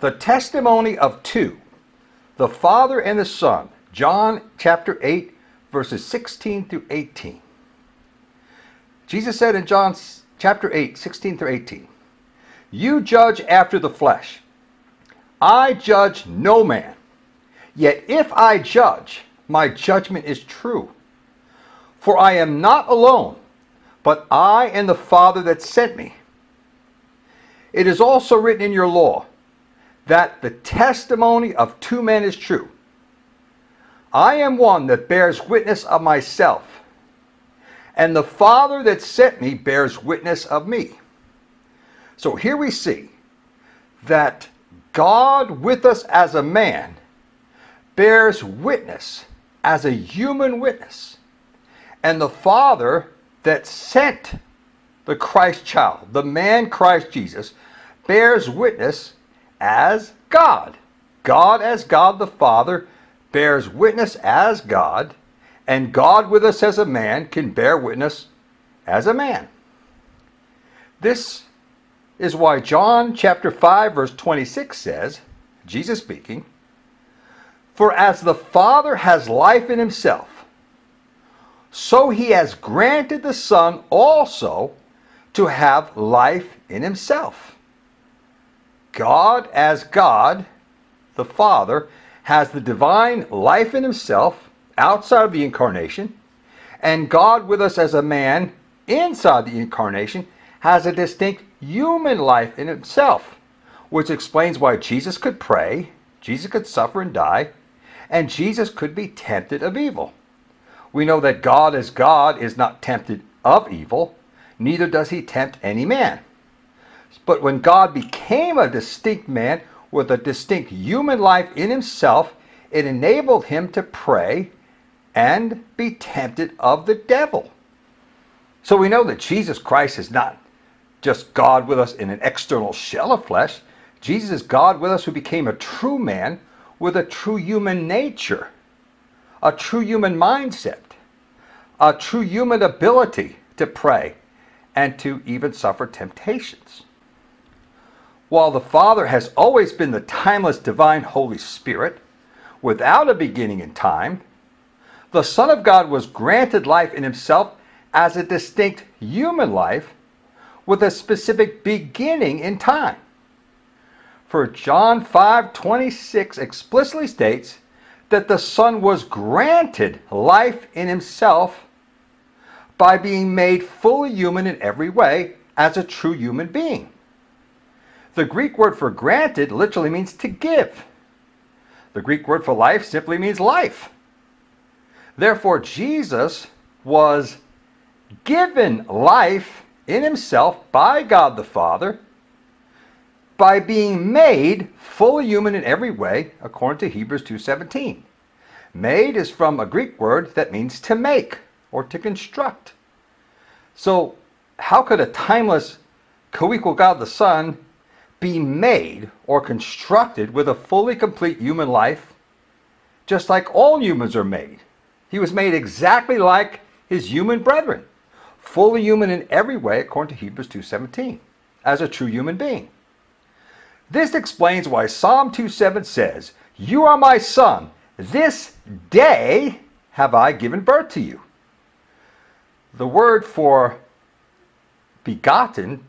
the testimony of two, the Father and the Son, John chapter 8, verses 16 through 18. Jesus said in John chapter 8, 16 through 18, "You judge after the flesh. I judge no man. Yet if I judge, my judgment is true. For I am not alone, but I and the Father that sent me. It is also written in your law that the testimony of two men is true. I am one that bears witness of myself, and the Father that sent me bears witness of me." So here we see that God with us as a man bears witness as a human witness, and the Father that sent the Christ child, the man Christ Jesus, bears witness as God. God as God the Father bears witness as God, and God with us as a man can bear witness as a man. This is why John chapter 5 verse 26 says, Jesus speaking, "For as the Father has life in himself, so he has granted the Son also to have life in himself." God as God, the Father, has the divine life in himself outside of the incarnation, and God with us as a man inside the incarnation has a distinct human life in himself, which explains why Jesus could pray, Jesus could suffer and die, and Jesus could be tempted of evil. We know that God as God is not tempted of evil, neither does he tempt any man. But when God became a distinct man with a distinct human life in himself, it enabled him to pray and be tempted of the devil. So we know that Jesus Christ is not just God with us in an external shell of flesh. Jesus is God with us who became a true man with a true human nature, a true human mindset, a true human ability to pray and to even suffer temptations. While the Father has always been the timeless divine Holy Spirit, without a beginning in time, the Son of God was granted life in himself as a distinct human life with a specific beginning in time. For John 5:26 explicitly states that the Son was granted life in himself by being made fully human in every way as a true human being. The Greek word for granted literally means to give. The Greek word for life simply means life. Therefore, Jesus was given life in himself by God the Father by being made fully human in every way, according to Hebrews 2:17. Made is from a Greek word that means to make or to construct. So how could a timeless co-equal God the Son be made or constructed with a fully complete human life, just like all humans are made? He was made exactly like his human brethren, fully human in every way, according to Hebrews 2:17, as a true human being. This explains why Psalm 2:7 says, "You are my son, this day have I given birth to you." The word for begotten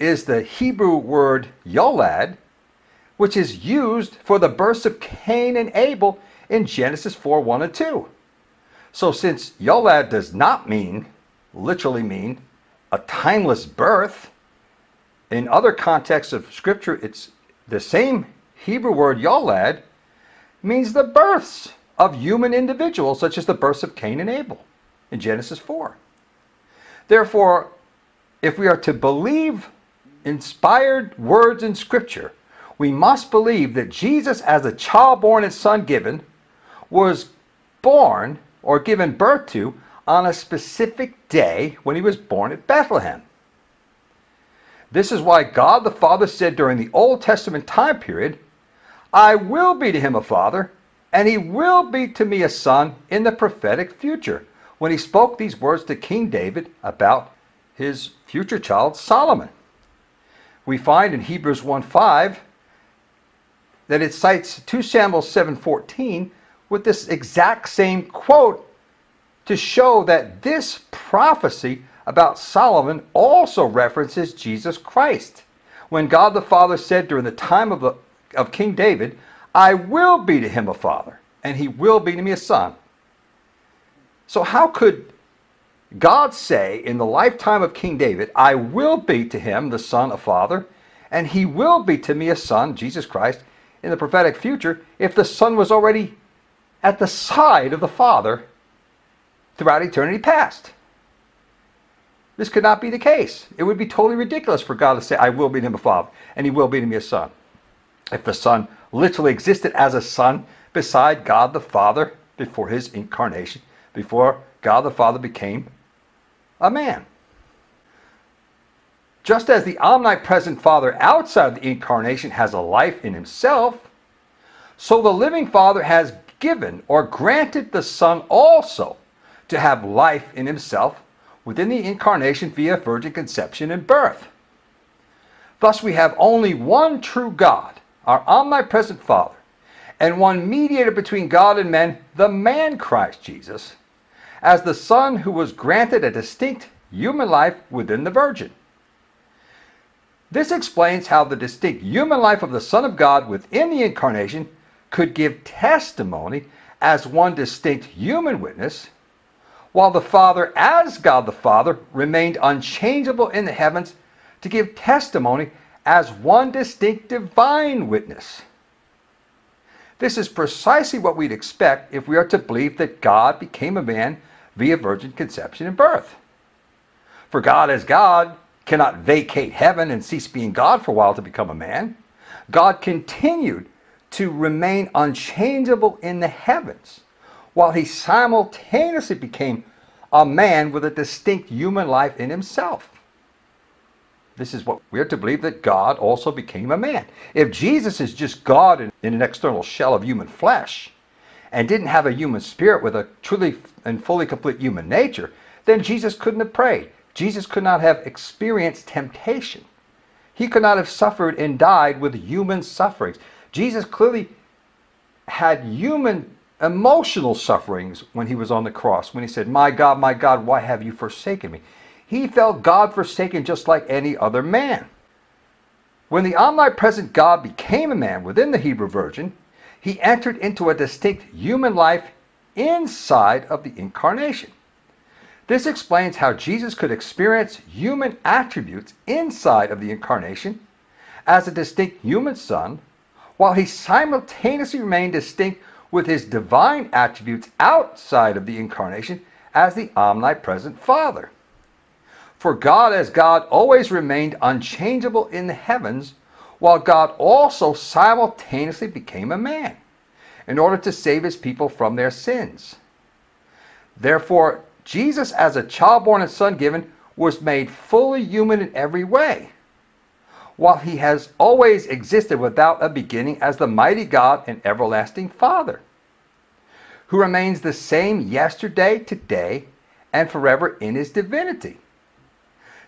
is the Hebrew word Yolad, which is used for the births of Cain and Abel in Genesis 4:1 and 2. So since Yolad does not mean, literally mean, a timeless birth, in other contexts of Scripture, it's the same Hebrew word Yolad means the births of human individuals, such as the births of Cain and Abel in Genesis 4. Therefore, if we are to believe inspired words in Scripture, we must believe that Jesus, as a child born and son given, was born or given birth to on a specific day when he was born at Bethlehem. This is why God the Father said during the Old Testament time period, "I will be to him a father, and he will be to me a son," in the prophetic future, when he spoke these words to King David about his future child Solomon. We find in Hebrews 1:5 that it cites 2 Samuel 7:14 with this exact same quote to show that this prophecy about Solomon also references Jesus Christ. When God the Father said during the time of King David, I will be to him a father, and he will be to me a son. So how could God say in the lifetime of King David, I will be to him the son, a father, and he will be to me a son, Jesus Christ, in the prophetic future, if the son was already at the side of the father throughout eternity past? This could not be the case. It would be totally ridiculous for God to say, I will be to him a father, and he will be to me a son, if the son literally existed as a son beside God the Father before his incarnation, before God the Father became a man. Just as the omnipresent Father outside the incarnation has a life in himself, so the living Father has given or granted the Son also to have life in himself within the incarnation via virgin conception and birth. Thus we have only one true God, our omnipresent Father, and one mediator between God and men, the man Christ Jesus, as the Son who was granted a distinct human life within the Virgin. This explains how the distinct human life of the Son of God within the incarnation could give testimony as one distinct human witness, while the Father as God the Father remained unchangeable in the heavens to give testimony as one distinct divine witness. This is precisely what we'd expect if we are to believe that God became a man via virgin conception and birth. For God as God cannot vacate heaven and cease being God for a while to become a man. God continued to remain unchangeable in the heavens, while he simultaneously became a man with a distinct human life in himself. This is what we are to believe, that God also became a man. If Jesus is just God in an external shell of human flesh and didn't have a human spirit with a truly and fully complete human nature, then Jesus couldn't have prayed. Jesus could not have experienced temptation. He could not have suffered and died with human sufferings. Jesus clearly had human emotional sufferings when he was on the cross, when he said, my God, why have you forsaken me? He felt God-forsaken just like any other man. When the omnipresent God became a man within the Hebrew Virgin, he entered into a distinct human life inside of the incarnation. This explains how Jesus could experience human attributes inside of the incarnation as a distinct human son, while he simultaneously remained distinct with his divine attributes outside of the incarnation as the omnipresent Father. For God as God always remained unchangeable in the heavens, while God also simultaneously became a man in order to save his people from their sins. Therefore, Jesus as a child born and son given was made fully human in every way, while he has always existed without a beginning as the mighty God and everlasting Father, who remains the same yesterday, today, and forever in his divinity.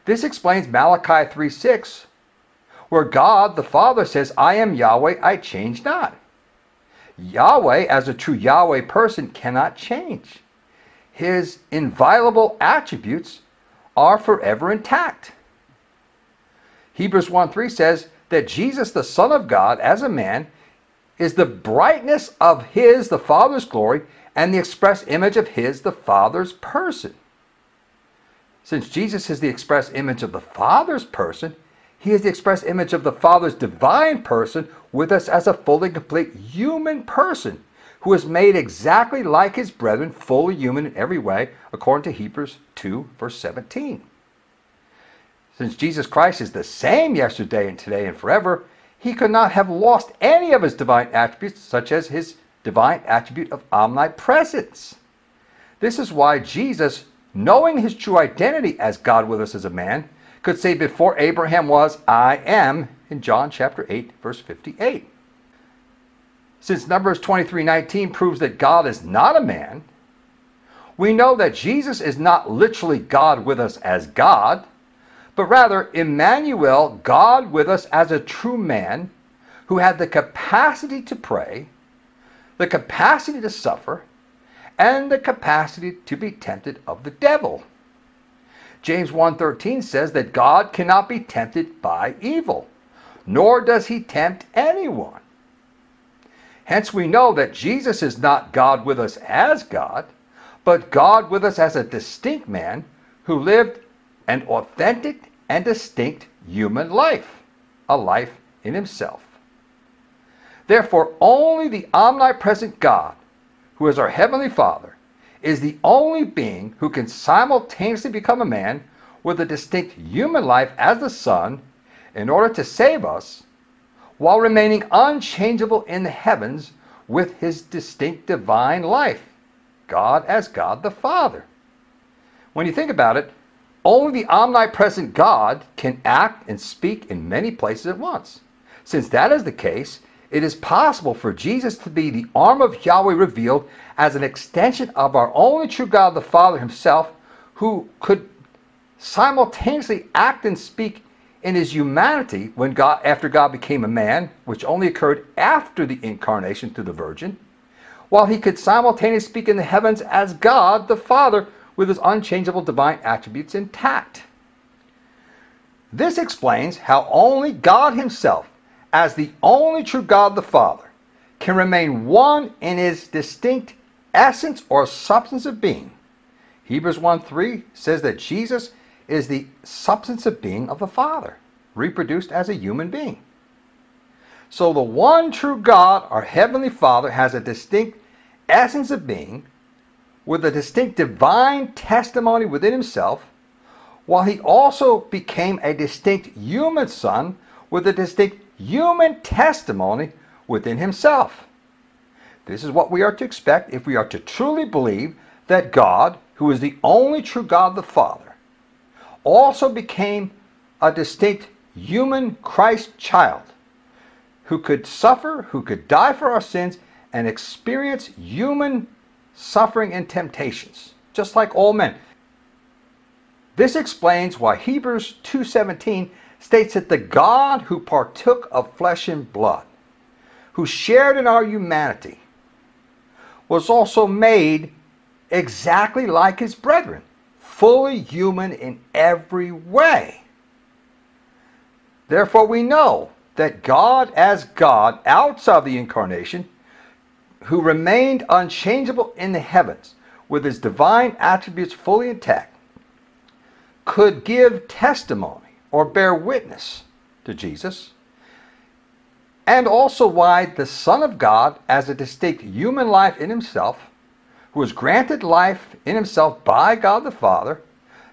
This explains Malachi 3:6, where God the Father says, I am Yahweh, I change not. Yahweh, as a true Yahweh person, cannot change. His inviolable attributes are forever intact. Hebrews 1:3 says that Jesus, the Son of God, as a man, is the brightness of his, the Father's glory, and the express image of his, the Father's person. Since Jesus is the express image of the Father's person, he is the express image of the Father's divine person with us as a fully complete human person who is made exactly like his brethren, fully human in every way, according to Hebrews 2, verse 17. Since Jesus Christ is the same yesterday and today and forever, he could not have lost any of his divine attributes, such as his divine attribute of omnipresence. This is why Jesus, knowing his true identity as God with us as a man, could say before Abraham was, I am, in John chapter 8, verse 58. Since Numbers 23:19 proves that God is not a man, we know that Jesus is not literally God with us as God, but rather Emmanuel, God with us as a true man, who had the capacity to pray, the capacity to suffer, and the capacity to be tempted of the devil. James 1:13 says that God cannot be tempted by evil, nor does he tempt anyone. Hence we know that Jesus is not God with us as God, but God with us as a distinct man who lived an authentic and distinct human life, a life in himself. Therefore, only the omnipresent God, who is our Heavenly Father, is the only being who can simultaneously become a man with a distinct human life as the Son in order to save us, while remaining unchangeable in the heavens with his distinct divine life, God as God the Father. When you think about it, only the omnipresent God can act and speak in many places at once. Since that is the case, it is possible for Jesus to be the arm of Yahweh revealed as an extension of our only true God the Father himself, who could simultaneously act and speak in his humanity when God, after God became a man, which only occurred after the incarnation through the Virgin, while he could simultaneously speak in the heavens as God the Father with his unchangeable divine attributes intact. This explains how only God himself, as the only true God the Father, can remain one in his distinct essence or substance of being. Hebrews 1:3 says that Jesus is the substance of being of the Father, reproduced as a human being. So the one true God, our Heavenly Father, has a distinct essence of being with a distinct divine testimony within himself, while he also became a distinct human son with a distinct human testimony within himself. This is what we are to expect if we are to truly believe that God, who is the only true God the Father, also became a distinct human Christ child who could suffer, who could die for our sins, and experience human suffering and temptations, just like all men. This explains why Hebrews 2:17 states that the God who partook of flesh and blood, who shared in our humanity, was also made exactly like his brethren, fully human in every way. Therefore, we know that God as God outside of the incarnation, who remained unchangeable in the heavens with his divine attributes fully intact, could give testimony or bear witness to Jesus, and also why the Son of God, as a distinct human life in himself, who was granted life in himself by God the Father,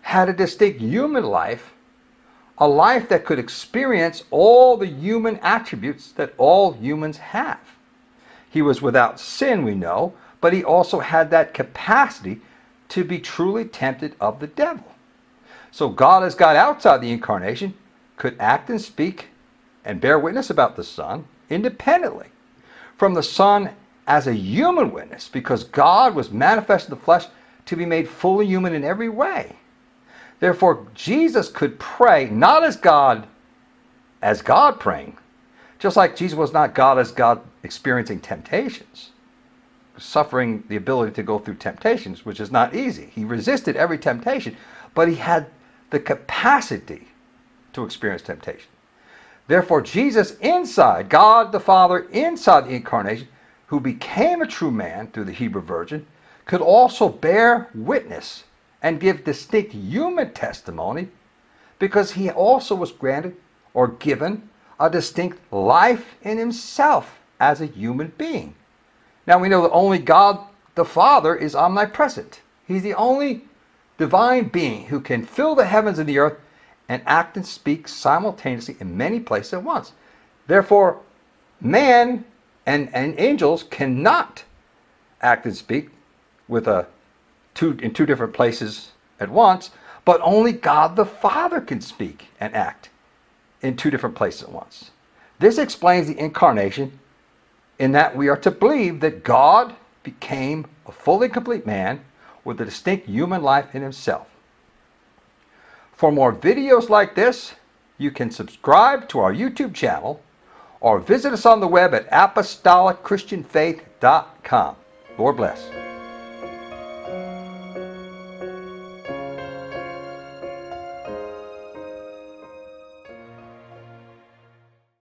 had a distinct human life, a life that could experience all the human attributes that all humans have. He was without sin, we know, but he also had that capacity to be truly tempted of the devil. So God as God outside the incarnation could act and speak and bear witness about the Son independently from the Son as a human witness, because God was manifest in the flesh to be made fully human in every way. Therefore, Jesus could pray not as God, as God praying, just like Jesus was not God as God experiencing temptations, suffering the ability to go through temptations, which is not easy. He resisted every temptation, but he had the capacity to experience temptation. Therefore, Jesus inside, God the Father inside the incarnation, who became a true man through the Hebrew Virgin, could also bear witness and give distinct human testimony, because he also was granted or given a distinct life in himself as a human being. Now we know that only God the Father is omnipresent. He's the only divine being who can fill the heavens and the earth and act and speak simultaneously in many places at once. Therefore, man and angels cannot act and speak in two different places at once, but only God the Father can speak and act in two different places at once. This explains the incarnation, in that we are to believe that God became a fully complete man with a distinct human life in himself. For more videos like this, you can subscribe to our YouTube channel or visit us on the web at ApostolicChristianFaith.com. Lord bless.